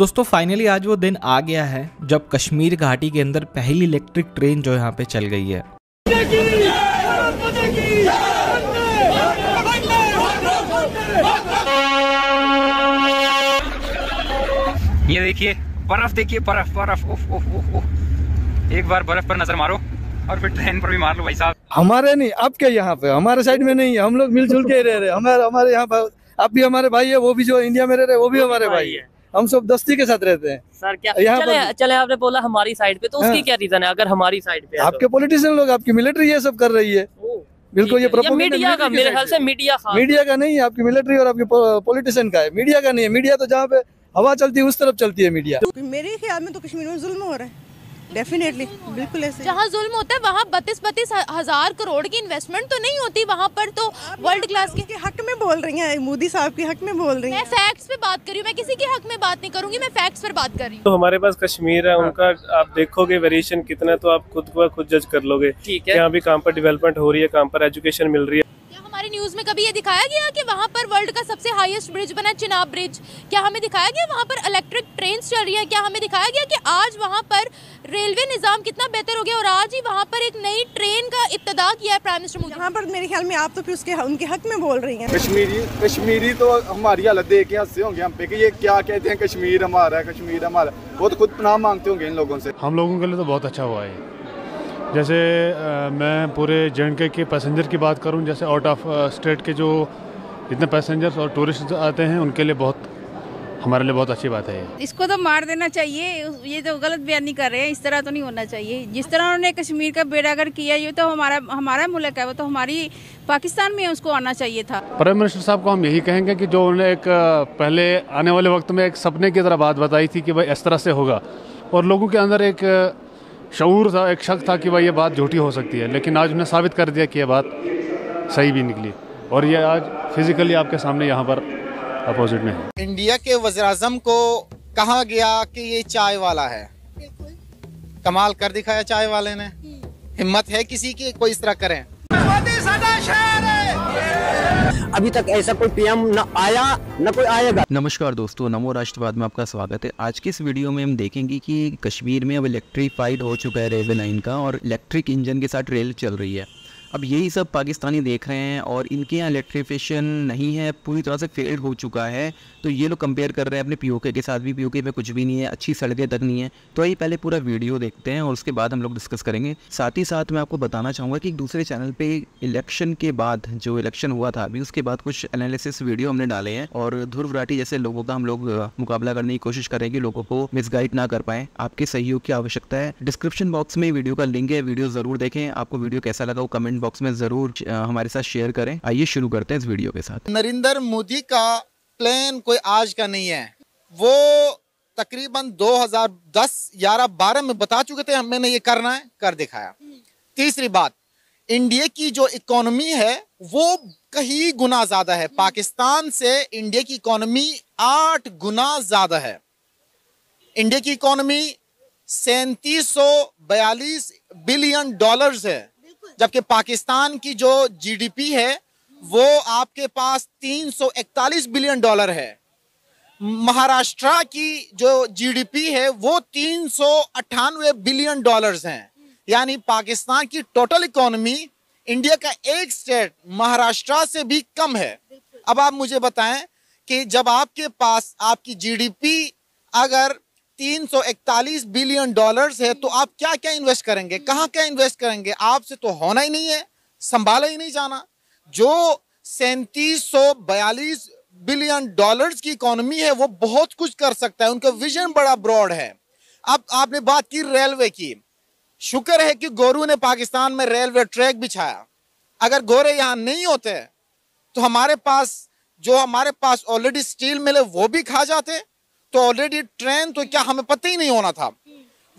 दोस्तों फाइनली आज वो दिन आ गया है जब कश्मीर घाटी के अंदर पहली इलेक्ट्रिक ट्रेन जो यहाँ पे चल गई है। ये देखिए बर्फ, देखिए बर्फ बर्फ, उफ उफ उफ। एक बार बर्फ पर नजर मारो और फिर ट्रेन पर भी मार लो भाई साहब। हमारे नहीं, आपके यहाँ पे हमारे साइड में नहीं है, हम लोग मिलजुल के रह रहे हैं। हमारे यहाँ पर आप भी हमारे भाई है, वो भी जो इंडिया में रह रहे हैं वो भी हमारे भाई है। हम सब दस्ती के साथ रहते हैं सर। क्या चले आपने बोला हमारी साइड पे, तो उसकी क्या रीजन है? अगर हमारी साइड पे आपके पॉलिटिशियन लोग, आपकी मिलिट्री ये सब कर रही है। बिल्कुल ये मीडिया का, मेरे ख्याल से मीडिया का नहीं है, आपकी मिलिट्री और आपके पॉलिटिशियन का है, मीडिया का नहीं है। मीडिया तो जहाँ पे हवा चलती है उस तरफ चलती है मीडिया। मेरे ख्याल में तो कश्मीर में जुल्म हो रहा है डेफिनेटली, बिल्कुल ऐसे। जहाँ जुल्म होता है वहाँ 32-32 हज़ार करोड़ की इन्वेस्टमेंट तो नहीं होती वहाँ पर, तो वर्ल्ड क्लास के हक में बोल रही हैं, मोदी साहब के हक में बोल रही हैं। मैं फैक्ट्स पे बात कर रही हूँ, मैं किसी के हक में बात नहीं करूँगी, मैं फैक्ट्स पर बात कर रही हूँ। तो हमारे पास कश्मीर है, उनका आप देखोगे वेरिएशन कितना, तो आप खुद को खुद जज कर लोगे। यहाँ भी काम पर डेवलपमेंट हो रही है, काम पर एजुकेशन मिल रही है। हमारे न्यूज़ में कभी ये दिखाया गया कि वहाँ पर वर्ल्ड का सबसे हाईएस्ट ब्रिज बना चिनाब ब्रिज? क्या हमें दिखाया गया वहाँ पर इलेक्ट्रिक ट्रेन चल रही है? क्या हमें दिखाया गया कि आज वहाँ पर रेलवे निज़ाम कितना बेहतर हो गया और आज ही वहाँ पर एक नई ट्रेन का इब्तदा किया है प्राइम मिनिस्टर मोदी? यहाँ पर मेरे ख्याल में आप तो फिर उनके हक में बोल रही हैं। कश्मीरी तो हमारी हालत देख के हंसते होंगे हम पे कि ये क्या कहते हैं कश्मीर हमारा, कश्मीर हमारा। वो तो खुद पनाह मांगते होंगे इन लोगों से। हम लोगों के लिए तो बहुत अच्छा हुआ है। जैसे मैं पूरे जे के पैसेंजर की बात करूं, जैसे आउट ऑफ स्टेट के जो जितने पैसेंजर्स और टूरिस्ट आते हैं उनके लिए बहुत, हमारे लिए बहुत अच्छी बात है। इसको तो मार देना चाहिए, ये तो गलत बयानी कर रहे हैं, इस तरह तो नहीं होना चाहिए। जिस तरह उन्होंने कश्मीर का बेड़ागर किया, ये तो हमारा मुल्क है, वो तो हमारी पाकिस्तान में है, उसको आना चाहिए था। प्राइम मिनिस्टर साहब को हम यही कहेंगे कि जो उन्होंने एक पहले आने वाले वक्त में एक सपने की तरह बात बताई थी कि भाई इस तरह से होगा, और लोगों के अंदर एक शऊर था, एक शक था कि भाई ये बात झूठी हो सकती है, लेकिन आज उन्हें साबित कर दिया कि ये बात सही भी निकली, और ये आज फिजिकली आपके सामने यहाँ पर अपोजिट में है। इंडिया के वज़ीर-ए-आज़म को कहा गया कि ये चाय वाला है, कमाल कर दिखाया चाय वाले ने। हिम्मत है किसी की कोई इस तरह करें? अभी तक ऐसा कोई पीएम न आया न कोई आएगा। नमस्कार दोस्तों, नमो राष्ट्रवाद में आपका स्वागत है। आज की इस वीडियो में हम देखेंगे कि कश्मीर में अब इलेक्ट्रीफाइड हो चुका है रेलवे लाइन का और इलेक्ट्रिक इंजन के साथ रेल चल रही है। अब यही सब पाकिस्तानी देख रहे हैं और इनके यहाँ इलेक्ट्रीफिकेशन नहीं है, पूरी तरह से फेल हो चुका है। तो ये लोग कंपेयर कर रहे हैं अपने पीओके के साथ भी, पीओके में कुछ भी नहीं है, अच्छी सड़कें तक नहीं है। तो ये पहले पूरा वीडियो देखते हैं और उसके बाद हम लोग डिस्कस करेंगे। साथ ही साथ मैं आपको बताना चाहूँगा कि एक दूसरे चैनल पर इलेक्शन के बाद, जो इलेक्शन हुआ था अभी, उसके बाद कुछ एनालिसिस वीडियो हमने डाले हैं और ध्रुव राठी जैसे लोगों का हम लोग मुकाबला करने की कोशिश करेंगे, लोगों को मिसगाइड ना कर पाएँ। आपके सहयोग की आवश्यकता है। डिस्क्रिप्शन बॉक्स में वीडियो का लिंक है, वीडियो ज़रूर देखें। आपको वीडियो कैसा लगा वो कमेंट बॉक्स में जरूर हमारे साथ शेयर करें। आइए शुरू करते हैं इस वीडियो के साथ। नरेंद्र मोदी का प्लान कोई आज का नहीं है, वो तकरीबन 2010 11 12 में बता चुके थे हमने ये करना है, कर दिखाया। तीसरी बात, इंडिया की जो इकोनॉमी है वो कहीं गुना ज्यादा है, पाकिस्तान से इंडिया की इकोनॉमी 8 गुना ज्यादा है। इंडिया की इकोनॉमी 3742 बिलियन डॉलर्स है, जबकि पाकिस्तान की जो जीडीपी है वो आपके पास 341 बिलियन डॉलर है। महाराष्ट्र की जो जीडीपी है वो 398 बिलियन डॉलर्स हैं। यानी पाकिस्तान की टोटल इकोनॉमी इंडिया का एक स्टेट महाराष्ट्र से भी कम है। अब आप मुझे बताएं कि जब आपके पास आपकी जीडीपी अगर 341 बिलियन डॉलर्स है तो आप क्या क्या इन्वेस्ट करेंगे, कहाँ क्या इन्वेस्ट करेंगे? आपसे तो होना ही नहीं है, संभाला ही नहीं जाना। जो 3742 बिलियन डॉलर्स की इकोनॉमी है वो बहुत कुछ कर सकता है, उनका विजन बड़ा ब्रॉड है। अब आपने बात की रेलवे की, शुक्र है कि गोरू ने पाकिस्तान में रेलवे ट्रैक बिछाया। अगर गोरे यहाँ नहीं होते तो हमारे पास जो ऑलरेडी स्टील मिल है वो भी खा जाते, तो ऑलरेडी ट्रेन तो क्या हमें पता ही नहीं होना था।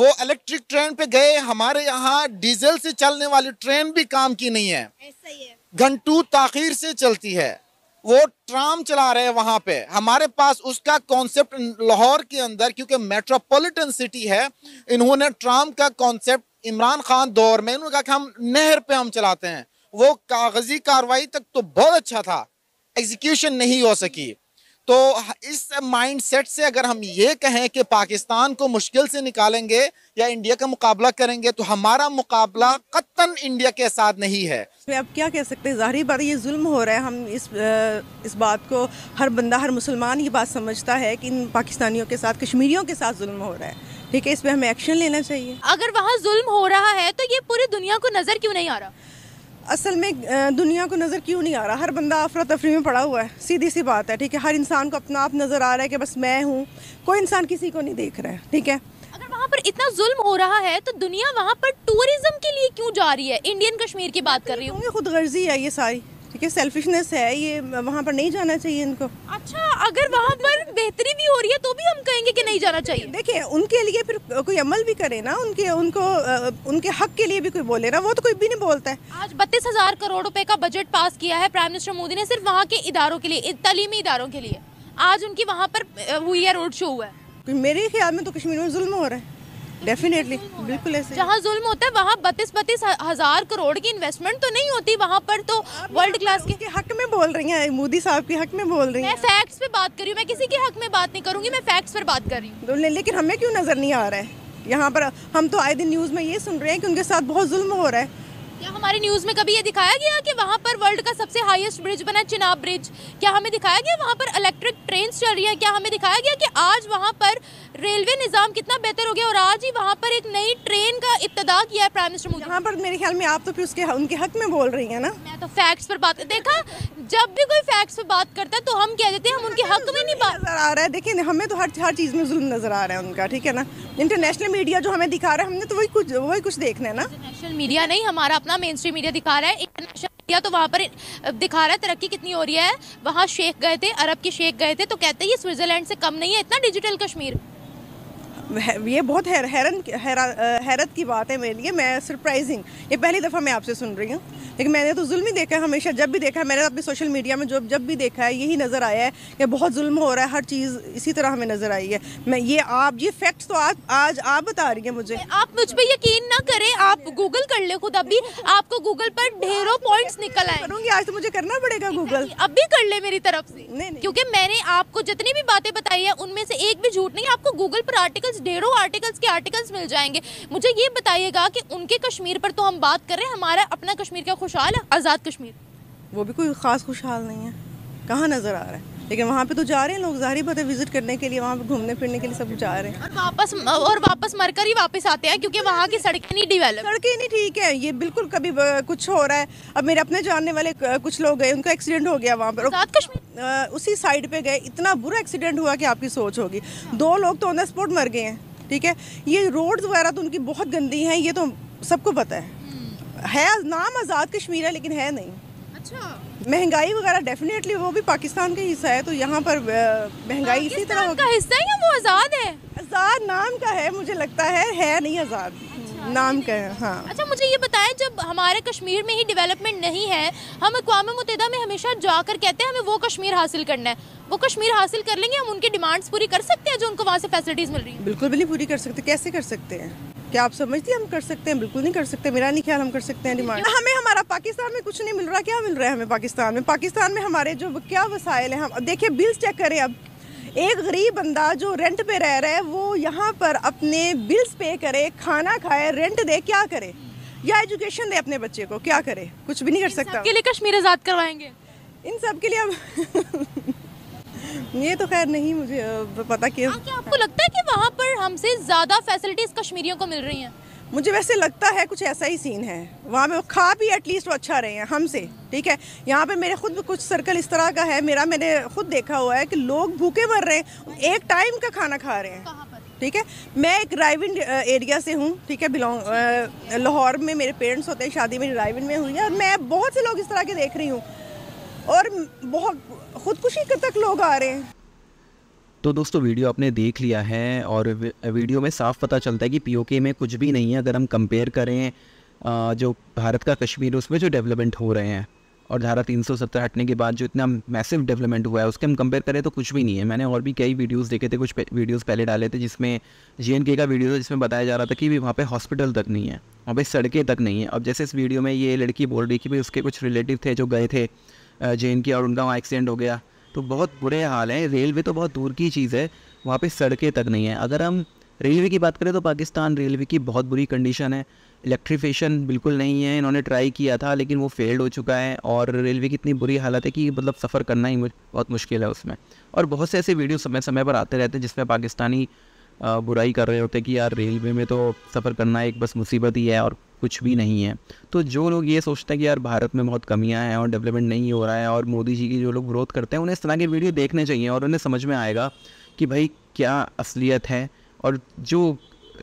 वो इलेक्ट्रिक ट्रेन पे गए, हमारे यहाँ डीजल से चलने वाली ट्रेन भी काम की नहीं है, ऐसा ही है। घंटों ताखीर से चलती है। वो ट्राम चला रहे हैं वहाँ पे, हमारे पास उसका कॉन्सेप्ट लाहौर के अंदर, क्योंकि मेट्रोपॉलिटन सिटी है, इन्होंने ट्राम का कॉन्सेप्ट इमरान खान दौर में इन्होंने कहा कि हम नहर पे हम चलाते हैं। वो कागजी कार्रवाई तक तो बहुत अच्छा था, एग्जीक्यूशन नहीं हो सकी। तो इस माइंडसेट से अगर हम ये कहें कि पाकिस्तान को मुश्किल से निकालेंगे या इंडिया का मुकाबला करेंगे तो हमारा मुकाबला कतन इंडिया के साथ नहीं है। अब क्या कह सकते हैं, ज़ाहिर बात ये जुल्म हो रहा है। हम इस बात को हर बंदा, हर मुसलमान ये बात समझता है कि इन पाकिस्तानियों के साथ, कश्मीरियों के साथ जुल्म हो रहा है। ठीक है, इस पर हमें एक्शन लेना चाहिए। अगर वहाँ जुल्म हो रहा है तो ये पूरी दुनिया को नज़र क्यों नहीं आ रहा? असल में दुनिया को नज़र क्यों नहीं आ रहा? हर बंदा अफरा तफरी में पड़ा हुआ है, सीधी सी बात है। ठीक है, हर इंसान को अपना आप नज़र आ रहा है कि बस मैं हूँ, कोई इंसान किसी को नहीं देख रहा है। ठीक है, अगर वहाँ पर इतना जुल्म हो रहा है तो दुनिया वहाँ पर टूरिज़म के लिए क्यों जा रही है? इंडियन कश्मीर की बात कर रही हूँ। खुदगर्जी है ये सारी, ठीक है, सेल्फिशनेस है ये, वहाँ पर नहीं जाना चाहिए इनको। अच्छा, अगर वहाँ पर बेहतरी भी हो रही है तो भी हम कहेंगे कि नहीं जाना चाहिए? देखिए, उनके लिए फिर कोई अमल भी करे ना, उनके हक के लिए भी कोई बोले ना, वो तो कोई भी नहीं बोलता है। आज 32,000 करोड़ रुपए का बजट पास किया है प्राइम मिनिस्टर मोदी ने सिर्फ वहाँ के इदारों के लिए, तालीमी इदारों के लिए। आज उनकी वहाँ पर हुई है, रोड शो हुआ है। मेरे ख्याल में तो कश्मीर में जुल्म हो रहा है, डेफिनेटली, बिल्कुल ऐसे। जहाँ जुल्म होता है वहाँ 32,000 करोड़ की इन्वेस्टमेंट तो नहीं होती, वहाँ पर तो वर्ल्ड क्लास के हक में बोल रही हैं, मोदी साहब के हक में बोल रही हैं। मैं फैक्ट्स पे बात कर रही हूँ, मैं किसी के हक में बात नहीं करूँगी, मैं फैक्ट्स पर बात कर रही हूँ। लेकिन हमें क्यों नजर नहीं आ रहा है यहाँ पर? हम तो आए दिन न्यूज़ में ये सुन रहे हैं कि उनके साथ बहुत जुल्म हो रहा है। क्या हमारी न्यूज़ में कभी ये दिखाया गया कि वहाँ पर वर्ल्ड का सबसे हाईएस्ट ब्रिज बना है, चिनाब ब्रिज? क्या हमें दिखाया गया वहाँ पर इलेक्ट्रिक ट्रेन चल रही है? क्या हमें दिखाया गया कि आज वहाँ पर रेलवे निज़ाम कितना बेहतर हो गया? और आज ही वहाँ पर एक नई ट्रेन का इब्तदा किया है प्राइम मिनिस्टर मोदी। यहाँ पर मेरे ख्याल में आप तो फिर उनके हक में बोल रही है ना। मैं तो फैक्ट्स पर बात, देखा जब भी कोई फैक्ट्स पर बात करता है तो हम कह देते हैं हम उनके हक में नहीं बात आ रहा है। देखिए, हमें तो हर चीज़ में जुल्म नज़र आ रहा है उनका। ठीक है ना, इंटरनेशनल मीडिया जो हमें दिखा रहा है, हमने तो वही कुछ देखना है ना। इंटरनेशनल मीडिया नहीं, हमारा अपना मेनस्ट्रीम मीडिया दिखा रहा है। इंटरनेशनल मीडिया तो वहाँ पर दिखा रहा है तरक्की कितनी हो रही है। वहाँ शेख गए थे, अरब के शेख गए थे, तो कहते हैं ये स्विट्जरलैंड से कम नहीं है, इतना डिजिटल कश्मीर। ये बहुत हैरत की बात है मेरे लिए, मैं सरप्राइजिंग, ये पहली दफ़ा मैं आपसे सुन रही हूँ। लेकिन मैंने तो जुल्म ही देखा है, हमेशा जब भी देखा है मैंने अपने सोशल मीडिया में, जब भी देखा है यही नज़र आया है कि बहुत जुल्म हो रहा है, हर चीज़ इसी तरह हमें नज़र आई है। मैं ये फैक्ट्स तो आज आप बता रही हैं मुझे। आप मुझ पर यकीन ना करें, आप गूगल कर ले खुद, अभी आपको गूगल पर ढेरों पॉइंट्स निकल आए। करूँगी, आज तो मुझे करना पड़ेगा गूगल, अभी कर ले मेरी तरफ से। नहीं, क्योंकि मैंने आपको जितनी भी बातें बताई है उनमें से एक भी झूठ नहीं। आपको गूगल पर ढेरों आर्टिकल्स मिल जाएंगे। मुझे ये बताइएगा कि उनके कश्मीर पर तो हम बात कर रहे हैं, हमारा अपना कश्मीर क्या खुशहाल है? आज़ाद कश्मीर, वो भी कोई ख़ास खुशहाल नहीं है, कहाँ नज़र आ रहा है। लेकिन वहाँ पे तो जा रहे हैं लोग, जाहिर बात है, विजिट करने के लिए, वहाँ पे घूमने फिरने के लिए सब जा रहे हैं। और वापस मरकर ही वापस आते हैं क्योंकि वहाँ की सड़कें नहीं डेवलप, सड़कें नहीं ठीक है। ये बिल्कुल कभी कुछ हो रहा है। अब मेरे अपने जानने वाले कुछ लोग गए, उनका एक्सीडेंट हो गया वहाँ पर, उसी साइड पे गए, इतना बुरा एक्सीडेंट हुआ कि आपकी सोच होगी। 2 लोग तो ऑन द स्पॉट मर गए हैं। ठीक है, ये रोड्स वगैरह तो उनकी बहुत गंदी हैं, ये तो सबको पता है। नाम आज़ाद कश्मीर है लेकिन है नहीं। अच्छा, महंगाई वगैरह डेफिनेटली वो भी पाकिस्तान का हिस्सा है, तो यहाँ पर महंगाई इसी तरह का हिस्सा है। या वो आज़ाद है? आज़ाद नाम का है, मुझे लगता है नहीं आज़ाद। अच्छा, नाम का है, हाँ। अच्छा, मुझे ये बताएं, जब हमारे कश्मीर में ही डेवलपमेंट नहीं है, हम अक़वाम मुत्तहिदा में हमेशा जाकर कहते हैं हमें वो कश्मीर हासिल करना है, वो कश्मीर हासिल कर लेंगे, हम उनकी डिमांड्स पूरी कर सकते हैं जो उनको वहाँ से फैसिलिटीज़ मिल रही है? बिल्कुल भी नहीं पूरी कर सकते। कैसे कर सकते हैं? क्या आप समझती हैं हम कर सकते हैं? बिल्कुल नहीं कर सकते, मेरा नहीं ख्याल हम कर सकते हैं डिमांड। हमें हमारा पाकिस्तान में कुछ नहीं मिल रहा, क्या मिल रहा है हमें पाकिस्तान में हमारे जो क्या वसाइल हैं हम देखिए, बिल्स चेक करें। अब एक गरीब बंदा जो रेंट पे रह रहा है वो यहाँ पर अपने बिल्स पे करे, खाना खाए, रेंट दे, क्या करे? या एजुकेशन दे अपने बच्चे को, क्या करे? कुछ भी नहीं कर सकता। के लिए कश्मीर आज़ाद करवाएंगे इन सब के लिए अब ये तो खैर नहीं मुझे पता। कि आपको लगता है कि वहाँ पर हमसे ज़्यादा फैसिलिटीज़ कश्मीरियों को मिल रही हैं? मुझे वैसे लगता है कुछ ऐसा ही सीन है वहाँ पे, खा भी एटलीस्ट वो अच्छा रहे हैं हमसे। ठीक है, यहाँ पे मेरे खुद कुछ सर्कल इस तरह का है मेरा, मैंने खुद देखा हुआ है कि लोग भूखे मर रहे हैं, एक टाइम का खाना खा रहे हैं। ठीक है, मैं एक ड्राइविंग एरिया से हूँ, ठीक है, बिलोंग लाहौर में मेरे पेरेंट्स होते हैं, शादी मेरी ड्राइविंग में हुई है, और मैं बहुत से लोग इस तरह के देख रही हूँ और बहुत खुदकुशी तक लोग आ रहे हैं। तो दोस्तों, वीडियो आपने देख लिया है और वीडियो में साफ पता चलता है कि पीओके में कुछ भी नहीं है अगर हम कंपेयर करें जो भारत का कश्मीर है उसमें जो डेवलपमेंट हो रहे हैं और धारा 370 हटने के बाद जो इतना मैसिव डेवलपमेंट हुआ है उसके हम कंपेयर करें तो कुछ भी नहीं है। मैंने और भी कई वीडियोस देखे थे, कुछ वीडियोस पहले डाले थे जिसमें जेएनके का वीडियो था जिसमें बताया जा रहा था कि भी वहाँ पे हॉस्पिटल तक नहीं है, वहाँ पे सड़कें तक नहीं है। अब जैसे इस वीडियो में ये लड़की बोल रही कि भाई उसके कुछ रिलेटिव थे जो गए थे जेएनके और उनका वहाँ एक्सीडेंट हो गया, तो बहुत बुरे हाल हैं। रेलवे तो बहुत दूर की चीज़ है, वहाँ पे सड़कें तक नहीं है। अगर हम रेलवे की बात करें तो पाकिस्तान रेलवे की बहुत बुरी कंडीशन है। इलेक्ट्रिफिकेशन बिल्कुल नहीं है, इन्होंने ट्राई किया था लेकिन वो फेल्ड हो चुका है। और रेलवे की इतनी बुरी हालत है कि मतलब सफ़र करना ही बहुत मुश्किल है उसमें। और बहुत से ऐसे वीडियो समय समय पर आते रहते हैं जिसमें पाकिस्तानी बुराई कर रहे होते हैं कि यार रेलवे में तो सफ़र करना एक बस मुसीबत ही है और कुछ भी नहीं है। तो जो लोग ये सोचते हैं कि यार भारत में बहुत कमियां हैं और डेवलपमेंट नहीं हो रहा है, और मोदी जी की जो लोग विरोध करते हैं, उन्हें इस तरह के वीडियो देखने चाहिए और उन्हें समझ में आएगा कि भाई क्या असलियत है। और जो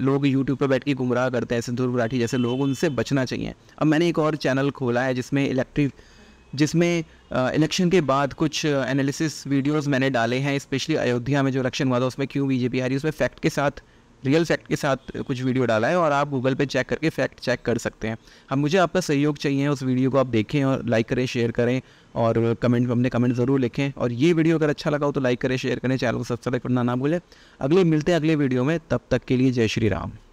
लोग यूट्यूब पर बैठ के गुमराह करते हैं ऐसे ध्रुव राठी जैसे लोग, उनसे बचना चाहिए। अब मैंने एक और चैनल खोला है जिसमें इलेक्शन के बाद कुछ एनालिसिस वीडियोस मैंने डाले हैं, स्पेशली अयोध्या में जो इलेक्शन हुआ था उसमें क्यों बीजेपी हारी, उसमें फैक्ट के साथ, रियल फैक्ट के साथ कुछ वीडियो डाला है। और आप गूगल पे चेक करके फैक्ट चेक कर सकते हैं। हम मुझे आपका सहयोग चाहिए, उस वीडियो को आप देखें और लाइक करें, शेयर करें और कमेंट में अपने कमेंट ज़रूर लिखें। और ये वीडियो अगर अच्छा लगा हो तो लाइक करें, शेयर करें, चैनल को सब्सक्राइब करना ना भूलें। अगले मिलते हैं अगले वीडियो में, तब तक के लिए जय श्री राम।